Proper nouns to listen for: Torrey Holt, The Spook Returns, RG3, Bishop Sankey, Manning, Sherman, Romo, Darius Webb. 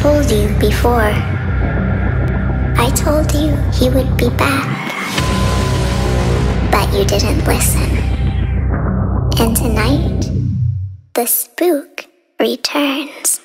told you before. I told you he would be back, but you didn't listen. And tonight, the spook returns.